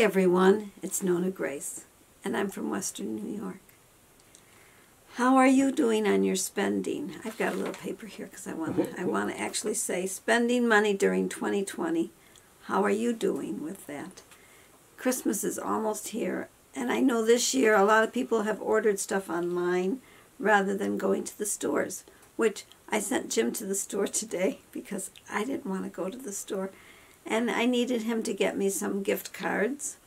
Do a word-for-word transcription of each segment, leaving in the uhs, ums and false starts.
Hi everyone, it's Nona Grace, and I'm from Western New York. How are you doing on your spending? I've got a little paper here because I want to I want to actually say spending money during twenty twenty. How are you doing with that? Christmas is almost here, and I know this year a lot of people have ordered stuff online rather than going to the stores, which I sent Jim to the store today because I didn't want to go to the store. And I needed him to get me some gift cards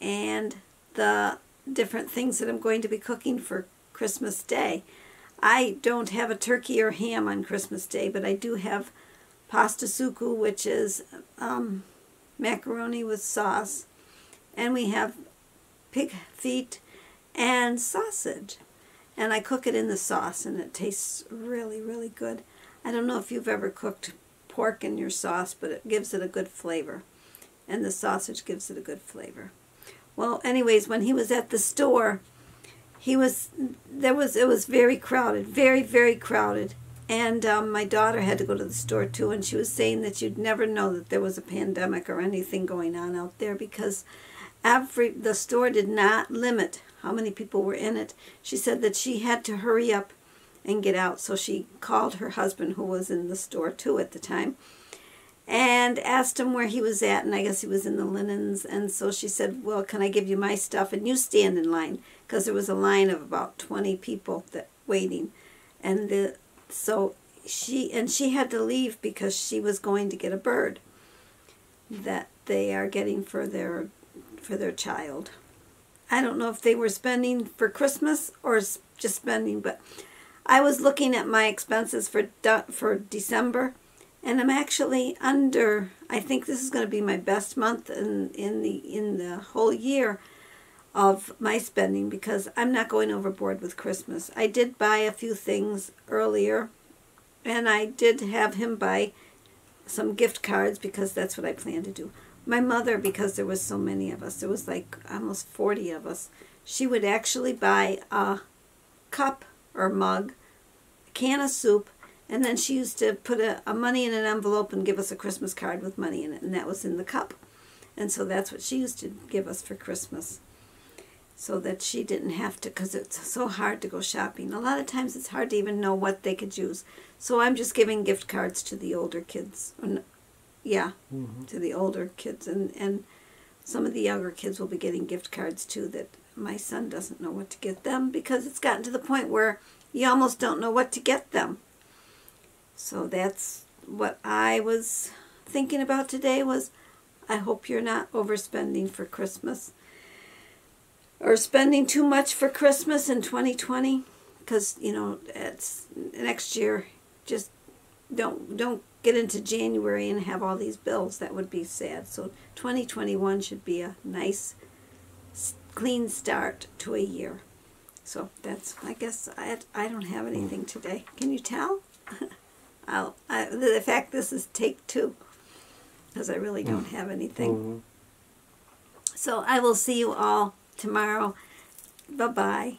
and the different things that I'm going to be cooking for Christmas Day. I don't have a turkey or ham on Christmas Day, but I do have pasta suku, which is um, macaroni with sauce. And we have pig feet and sausage. And I cook it in the sauce, and it tastes really, really good. I don't know if you've ever cooked pork in your sauce, but it gives it a good flavor, and the sausage gives it a good flavor. Well, anyways, when he was at the store, he was there was it was very crowded, very very crowded, and um, my daughter had to go to the store too, and she was saying that you'd never know that there was a pandemic or anything going on out there because every the store did not limit how many people were in it. She said that she had to hurry up and get out. So she called her husband, who was in the store too at the time, and asked him where he was at, and I guess he was in the linens, and so she said, well, can I give you my stuff and you stand in line, because there was a line of about twenty people that waiting, and the, so she and she had to leave because she was going to get a bird that they are getting for their for their child. I don't know if they were spending for Christmas or just spending, but I was looking at my expenses for de for December, and I'm actually under. I think this is going to be my best month in in the in the whole year of my spending, because I'm not going overboard with Christmas. I did buy a few things earlier, and I did have him buy some gift cards because that's what I plan to do. My mother, because there was so many of us, there was like almost forty of us, she would actually buy a cup or mug, a can of soup, and then she used to put a, a money in an envelope and give us a Christmas card with money in it, and that was in the cup. And so that's what she used to give us for Christmas, so that she didn't have to, because it's so hard to go shopping. A lot of times it's hard to even know what they could use. So I'm just giving gift cards to the older kids. Yeah, mm-hmm. to the older kids. And, and some of the younger kids will be getting gift cards too that my son doesn't know what to get them, because it's gotten to the point where you almost don't know what to get them. So that's what I was thinking about today was, I hope you're not overspending for Christmas or spending too much for Christmas in twenty twenty, because, you know, it's next year. Just don't don't get into January and have all these bills. That would be sad. So twenty twenty-one should be a nice clean start to a year. So that's, I guess, I, I don't have anything today. Can you tell? I'll, I, the fact this is take two, because I really don't have anything. Mm-hmm. So I will see you all tomorrow. Bye-bye.